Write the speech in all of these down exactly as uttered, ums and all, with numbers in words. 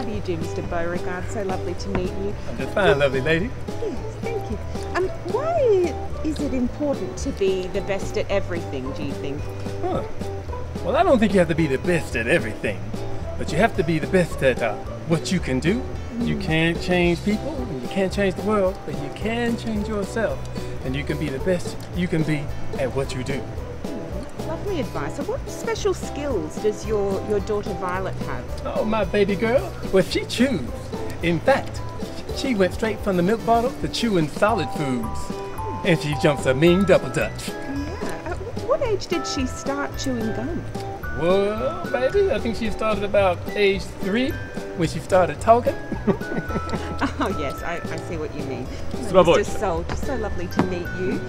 How do you do, Mr Beauregard? So lovely to meet you. I'm just fine, lovely lady. Yes, thank you. Um, why is it important to be the best at everything, do you think? Huh. Well, I don't think you have to be the best at everything, but you have to be the best at uh, what you can do. Mm. You can't change people, and you can't change the world, but you can change yourself, and you can be the best you can be at what you do. Lovely advice. So what special skills does your, your daughter Violet have? Oh, my baby girl. Well, she chews. In fact, she went straight from the milk bottle to chewing solid foods. Oh. And she jumps a mean double dutch. Yeah. At what age did she start chewing gum? Well, baby, I think she started about age three when she started talking. Oh, yes, I, I see what you mean. It's my voice. Mister Salt, so lovely to meet you.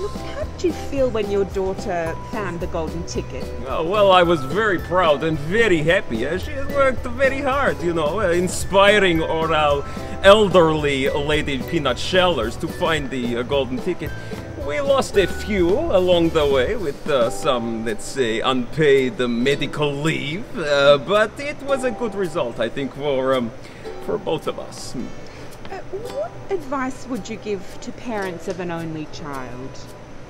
Look, how did you feel when your daughter found the golden ticket? Oh, well, I was very proud and very happy. She has worked very hard, you know, inspiring our elderly lady peanut shellers to find the uh, golden ticket. We lost a few along the way with uh, some, let's say, unpaid medical leave, uh, but it was a good result, I think, for, um, for both of us. Uh, what advice would you give to parents of an only child?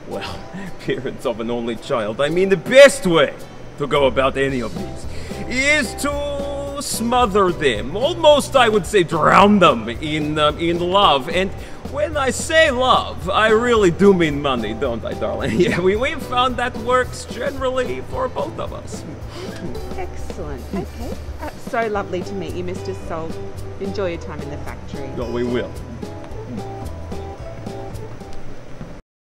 Well, parents of an only child, I mean the best way to go about any of these is to smother them, almost I would say drown them in, um, in love. And when I say love, I really do mean money, don't I, darling? Yeah, we, we found that works generally for both of us. Excellent, okay. Uh, so lovely to meet you, Mister Salt. Enjoy your time in the factory. Oh, we will.